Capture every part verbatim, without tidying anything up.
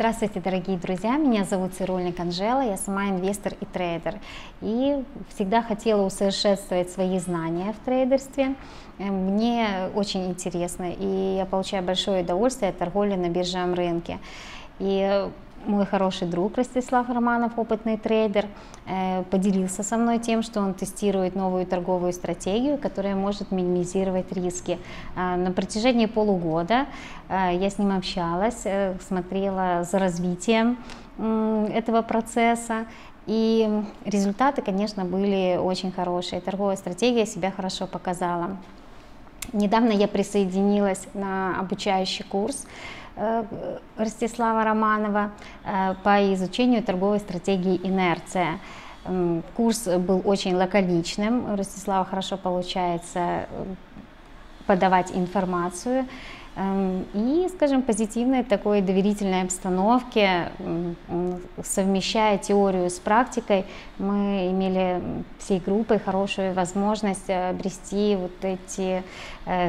Здравствуйте, дорогие друзья! Меня зовут Цирольник Анжела, я сама инвестор и трейдер. И всегда хотела усовершенствовать свои знания в трейдерстве. Мне очень интересно, и я получаю большое удовольствие от торговли на биржевом рынке. И мой хороший друг Ростислав Романов, опытный трейдер, поделился со мной тем, что он тестирует новую торговую стратегию, которая может минимизировать риски. На протяжении полугода я с ним общалась, смотрела за развитием этого процесса. И результаты, конечно, были очень хорошие. Торговая стратегия себя хорошо показала. Недавно я присоединилась на обучающий курс Ростислава Романова по изучению торговой стратегии «Инерция». Курс был очень лаконичным, у Ростислава хорошо получается подавать информацию. И, скажем, позитивной такой доверительной обстановке, совмещая теорию с практикой, мы имели всей группой хорошую возможность обрести вот эти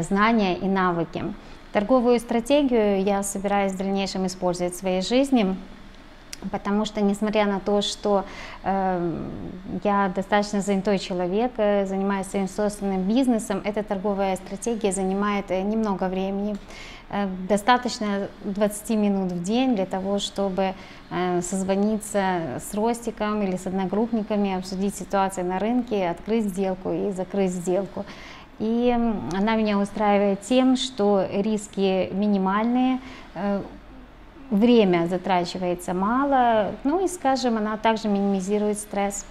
знания и навыки. Торговую стратегию я собираюсь в дальнейшем использовать в своей жизни, потому что, несмотря на то, что э, я достаточно занятой человек, занимаюсь своим собственным бизнесом, эта торговая стратегия занимает немного времени. Э, достаточно двадцати минут в день для того, чтобы э, созвониться с Ростиком или с одногруппниками, обсудить ситуацию на рынке, открыть сделку и закрыть сделку. И она меня устраивает тем, что риски минимальные, э, время затрачивается мало, ну и, скажем, она также минимизирует стресс.